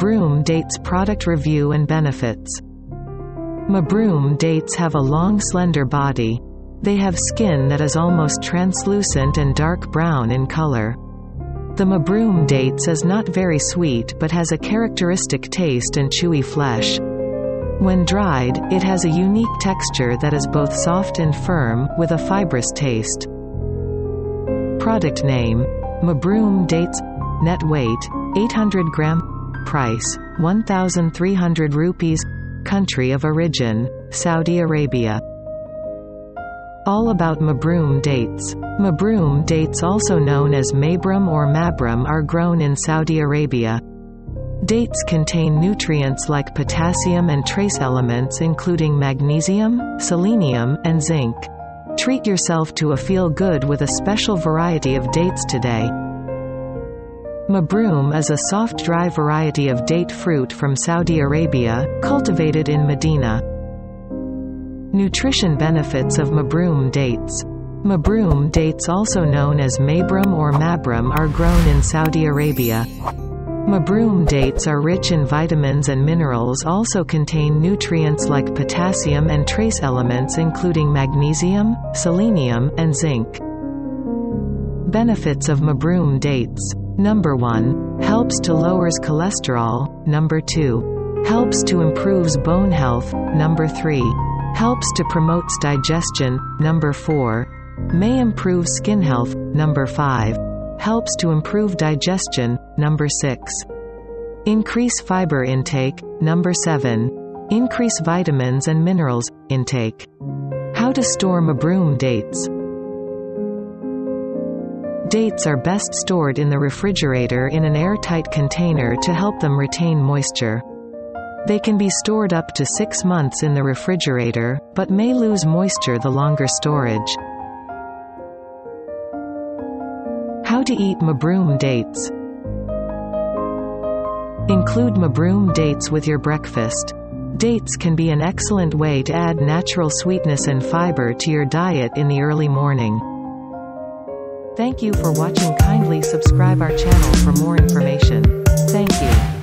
Mabroom Dates product review and benefits. Mabroom dates have a long, slender body. They have skin that is almost translucent and dark brown in color. The Mabroom dates is not very sweet but has a characteristic taste and chewy flesh. When dried, it has a unique texture that is both soft and firm, with a fibrous taste. Product name: Mabroom Dates. Net weight: 800 gram. Price: 1,300 rupees. Country of origin: Saudi Arabia. All about Mabroom dates. Mabroom dates, also known as Mabroom or Mabroom, are grown in Saudi Arabia. Dates contain nutrients like potassium and trace elements including magnesium, selenium, and zinc. Treat yourself to a feel-good with a special variety of dates today. Mabroom is a soft dry variety of date fruit from Saudi Arabia, cultivated in Medina. Nutrition benefits of Mabroom dates. Mabroom dates, also known as Mabroom or Mabroom, are grown in Saudi Arabia. Mabroom dates are rich in vitamins and minerals, also contain nutrients like potassium and trace elements including magnesium, selenium, and zinc. Benefits of Mabroom dates. Number 1. Helps to lowers cholesterol. Number 2. Helps to improves bone health. Number 3. Helps to promotes digestion. Number 4. May improve skin health. Number 5. Helps to improve digestion. Number 6. Increase fiber intake. Number 7. Increase vitamins and minerals intake. How to store Mabroom dates. Dates are best stored in the refrigerator in an airtight container to help them retain moisture. They can be stored up to 6 months in the refrigerator, but may lose moisture the longer storage. How to eat Mabroom dates. Include Mabroom dates with your breakfast. Dates can be an excellent way to add natural sweetness and fiber to your diet in the early morning. Thank you for watching. Kindly subscribe our channel for more information. Thank you.